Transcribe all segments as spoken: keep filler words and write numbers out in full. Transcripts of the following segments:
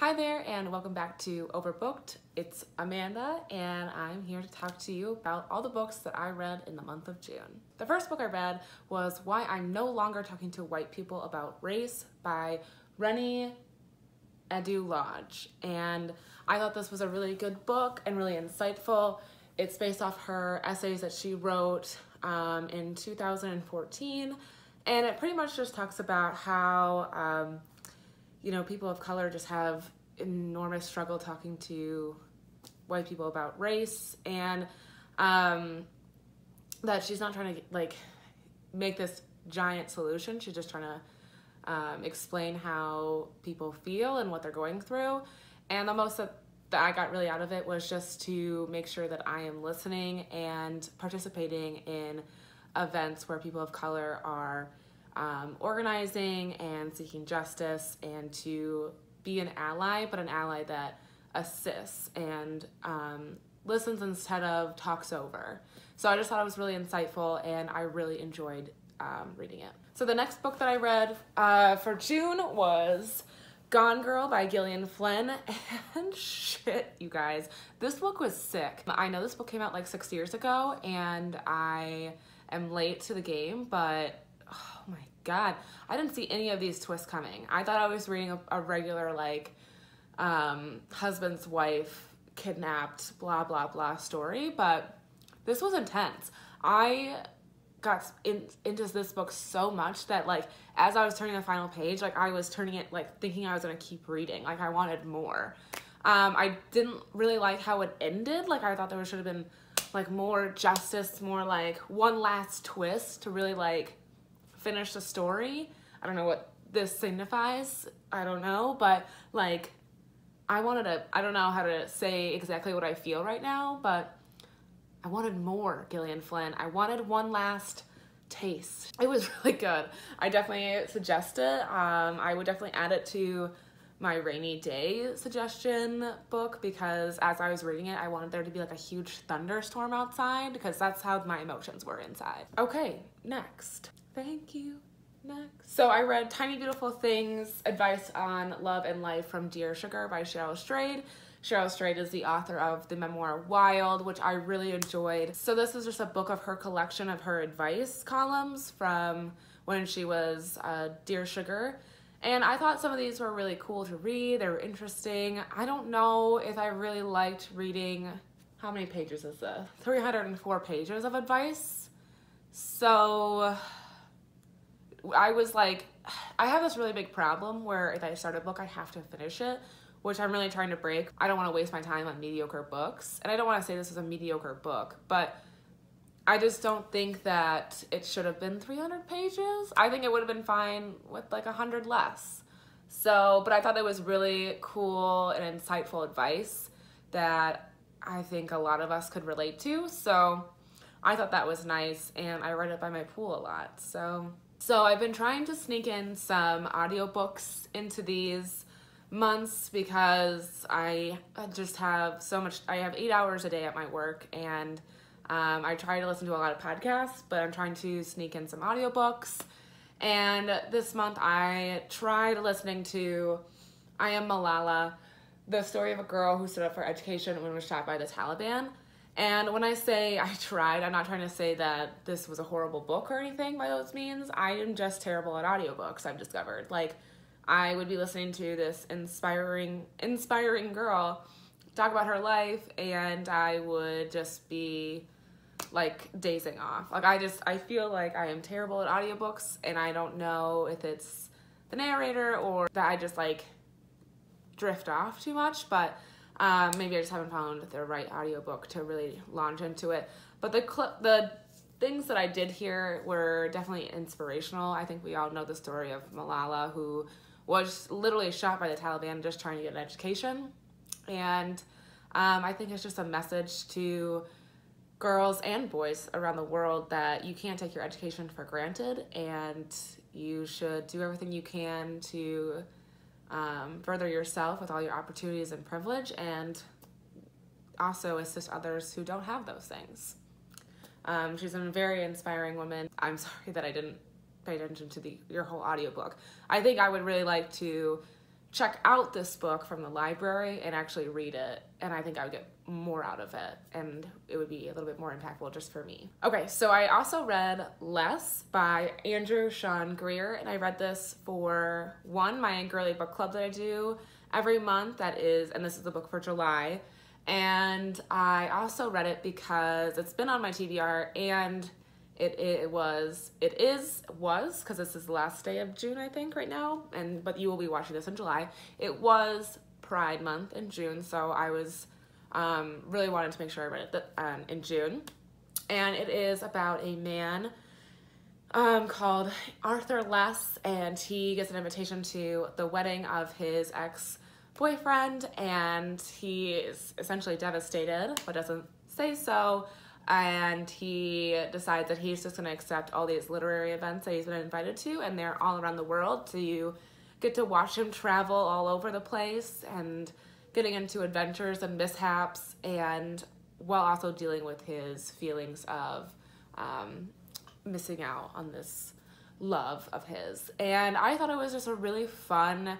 Hi there, and welcome back to Overbooked. It's Amanda, and I'm here to talk to you about all the books that I read in the month of June. The first book I read was Why I'm No Longer Talking to White People About Race by Reni Eddo-Lodge. And I thought this was a really good book and really insightful. It's based off her essays that she wrote um, in two thousand fourteen, and it pretty much just talks about how um, you know, people of color just have enormous struggle talking to white people about race, and um, that she's not trying to like make this giant solution. She's just trying to um, explain how people feel and what they're going through. And the most that I got really out of it was just to make sure that I am listening and participating in events where people of color are Um, organizing and seeking justice, and to be an ally, but an ally that assists and um, listens instead of talks over. So I just thought it was really insightful, and I really enjoyed um, reading it. So the next book that I read uh, for June was Gone Girl by Gillian Flynn, and shit, you guys, this book was sick. I know this book came out like six years ago, and I am late to the game, but oh my God, I didn't see any of these twists coming. I thought I was reading a, a regular like um, husband's wife kidnapped blah blah blah story, but this was intense. I got in, into this book so much that like as I was turning the final page, like I was turning it like thinking I was gonna keep reading, like I wanted more. Um, I didn't really like how it ended. Like I thought there should have been like more justice, more like one last twist to really like finish the story. I don't know what this signifies. I don't know, but like I wanted to, I don't know how to say exactly what I feel right now, but I wanted more Gillian Flynn. I wanted one last taste. It was really good. I definitely suggest it. Um, I would definitely add it to my rainy day suggestion book, because as I was reading it, I wanted there to be like a huge thunderstorm outside, because that's how my emotions were inside. Okay, next. Thank you. Next. So I read Tiny Beautiful Things, Advice on Love and Life from Dear Sugar by Cheryl Strayed. Cheryl Strayed is the author of the memoir Wild, which I really enjoyed. So this is just a book of her collection of her advice columns from when she was uh, Dear Sugar. And I thought some of these were really cool to read. They were interesting. I don't know if I really liked reading, how many pages is this? three hundred four pages of advice. So I was like, I have this really big problem where if I start a book, I have to finish it, which I'm really trying to break. I don't want to waste my time on mediocre books. And I don't want to say this is a mediocre book, but I just don't think that it should have been three hundred pages. I think it would have been fine with like one hundred less. So, but I thought it was really cool and insightful advice that I think a lot of us could relate to. So I thought that was nice, and I read it by my pool a lot, so. So I've been trying to sneak in some audiobooks into these months, because I just have so much, I have eight hours a day at my work, and um, I try to listen to a lot of podcasts, but I'm trying to sneak in some audiobooks. And this month I tried listening to I Am Malala, the story of a girl who stood up for education when was shot by the Taliban. And when I say I tried, I'm not trying to say that this was a horrible book or anything by those means. I am just terrible at audiobooks, I've discovered. Like, I would be listening to this inspiring, inspiring girl talk about her life, and I would just be, like, dazing off. Like, I just, I feel like I am terrible at audiobooks, and I don't know if it's the narrator or that I just, like, drift off too much, but Um, maybe I just haven't found the right audiobook to really launch into it. But the clip, the things that I did hear were definitely inspirational. I think we all know the story of Malala, who was literally shot by the Taliban just trying to get an education. And um, I think it's just a message to girls and boys around the world that you can't take your education for granted, and you should do everything you can to Um, further yourself with all your opportunities and privilege, and also assist others who don't have those things. Um, she's a very inspiring woman. I'm sorry that I didn't pay attention to the, your whole audiobook. I think I would really like to check out this book from the library and actually read it, and I think I would get more out of it, and it would be a little bit more impactful just for me. Okay, so I also read Less by Andrew Sean Greer, and I read this for, one, my girly book club that I do every month, that is, and this is the book for July, and I also read it because it's been on my T B R, and It, it was, it is, was, because this is the last day of June, I think, right now, and but you will be watching this in July. It was Pride Month in June, so I was, um, really wanted to make sure I read it th um, in June. And it is about a man um, called Arthur Less, and he gets an invitation to the wedding of his ex-boyfriend, and he is essentially devastated, but doesn't say so. And he decides that he's just gonna accept all these literary events that he's been invited to, and they're all around the world, so you get to watch him travel all over the place and getting into adventures and mishaps, and while also dealing with his feelings of um, missing out on this love of his. And I thought it was just a really fun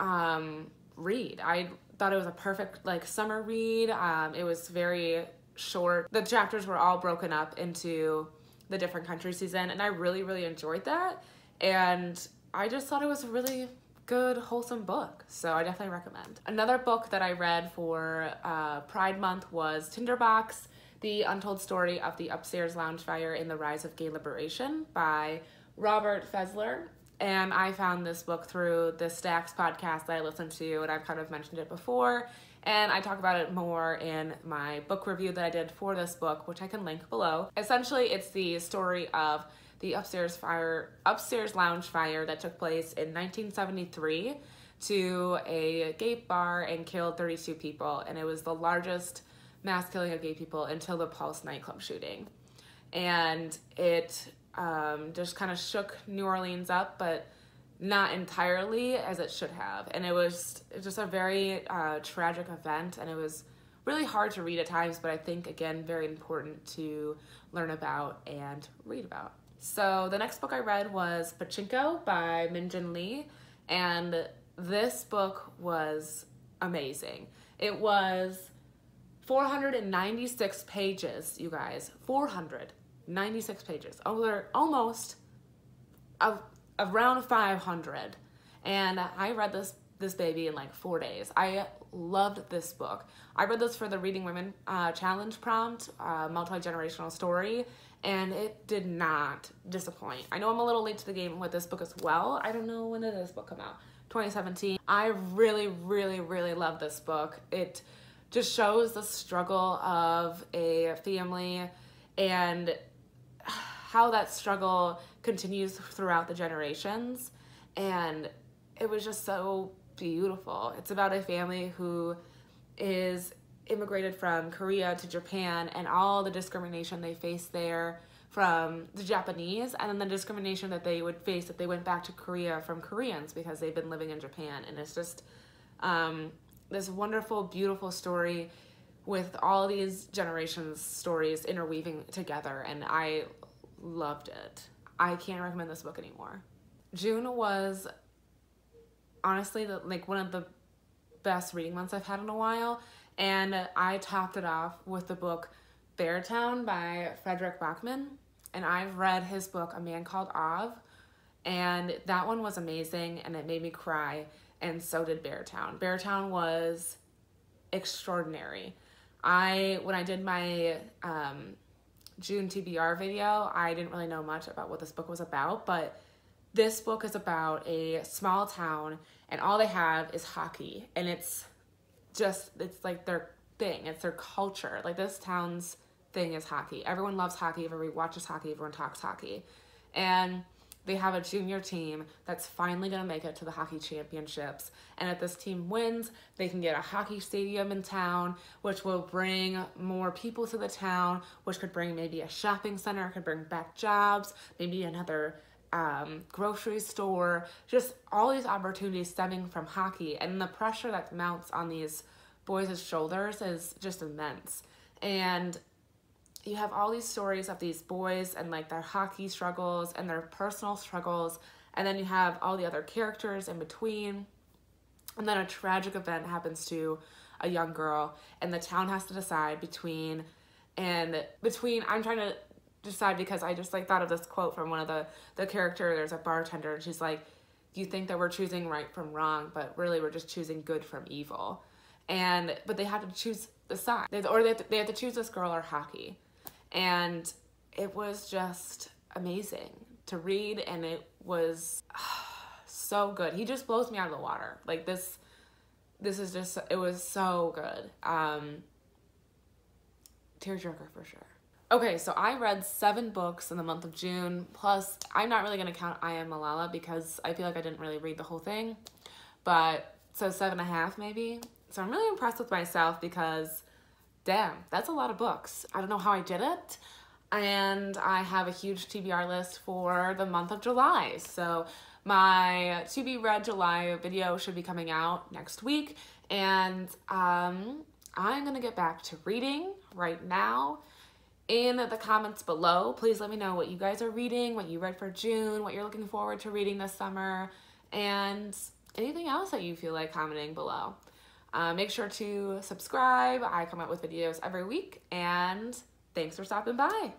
um, read. I thought it was a perfect like summer read. Um, it was very short. The chapters were all broken up into the different countries he's in, and I really really enjoyed that, and I just thought it was a really good wholesome book, so I definitely recommend. Another book that I read for uh, Pride Month was Tinderbox, The Untold Story of the Upstairs Lounge Fire in the Rise of Gay Liberation by Robert Fieseler, and I found this book through the Stacks podcast that I listened to, and I've kind of mentioned it before. And I talk about it more in my book review that I did for this book, which I can link below. Essentially, it's the story of the upstairs fire, upstairs lounge fire that took place in nineteen seventy-three to a gay bar and killed thirty-two people. And it was the largest mass killing of gay people until the Pulse nightclub shooting. And it um, just kind of shook New Orleans up, but not entirely as it should have, and it was just a very uh, tragic event, and it was really hard to read at times, but I think again very important to learn about and read about. So the next book I read was Pachinko by Min Jin Lee, and this book was amazing. It was four hundred ninety-six pages, you guys, four hundred ninety-six pages, over almost a around five hundred, and I read this this baby in like four days. I loved this book. I read this for the Reading Women uh, Challenge prompt, uh, multi-generational story, and it did not disappoint. I know I'm a little late to the game with this book as well. I don't know, when did this book come out? twenty seventeen. I really, really, really love this book. It just shows the struggle of a family and how that struggle continues throughout the generations, and it was just so beautiful. It's about a family who is immigrated from Korea to Japan, and all the discrimination they faced there from the Japanese, and then the discrimination that they would face if they went back to Korea from Koreans because they've been living in Japan. And it's just um, this wonderful, beautiful story with all these generations' stories interweaving together, and I loved it. I can't recommend this book anymore. June was honestly the, like one of the best reading months I've had in a while, and I topped it off with the book Beartown by Fredrik Backman, and I've read his book A Man Called Av, and that one was amazing, and it made me cry, and so did Beartown. Beartown was extraordinary. I, when I did my um, June T B R video, I didn't really know much about what this book was about, but this book is about a small town, and all they have is hockey, and it's just, it's like their thing, it's their culture. Like, this town's thing is hockey. Everyone loves hockey, everybody watches hockey, everyone talks hockey, and they have a junior team that's finally gonna make it to the hockey championships, and if this team wins, they can get a hockey stadium in town, which will bring more people to the town, which could bring maybe a shopping center, could bring back jobs, maybe another um, grocery store, just all these opportunities stemming from hockey, and the pressure that mounts on these boys' shoulders is just immense. And you have all these stories of these boys and like their hockey struggles and their personal struggles, and then you have all the other characters in between And then a tragic event happens to a young girl, and the town has to decide between, and between, I'm trying to decide because I just like thought of this quote from one of the, the character, there's a bartender, and she's like, you think that we're choosing right from wrong, but really we're just choosing good from evil. And, but they have to choose the side, they, or they have, to, they have to choose this girl or hockey. And it was just amazing to read, and it was oh, so good. He just blows me out of the water. Like this, this is just, it was so good. Um, tearjerker for sure. Okay, so I read seven books in the month of June, plus I'm not really gonna count I Am Malala because I feel like I didn't really read the whole thing, but so seven and a half maybe. So I'm really impressed with myself because damn, that's a lot of books. I don't know how I did it. And I have a huge T B R list for the month of July. So my To Be Read July video should be coming out next week. And um, I'm gonna get back to reading right now. In the comments below, please let me know what you guys are reading, what you read for June, what you're looking forward to reading this summer, and anything else that you feel like commenting below. Uh, make sure to subscribe. I come out with videos every week, and thanks for stopping by.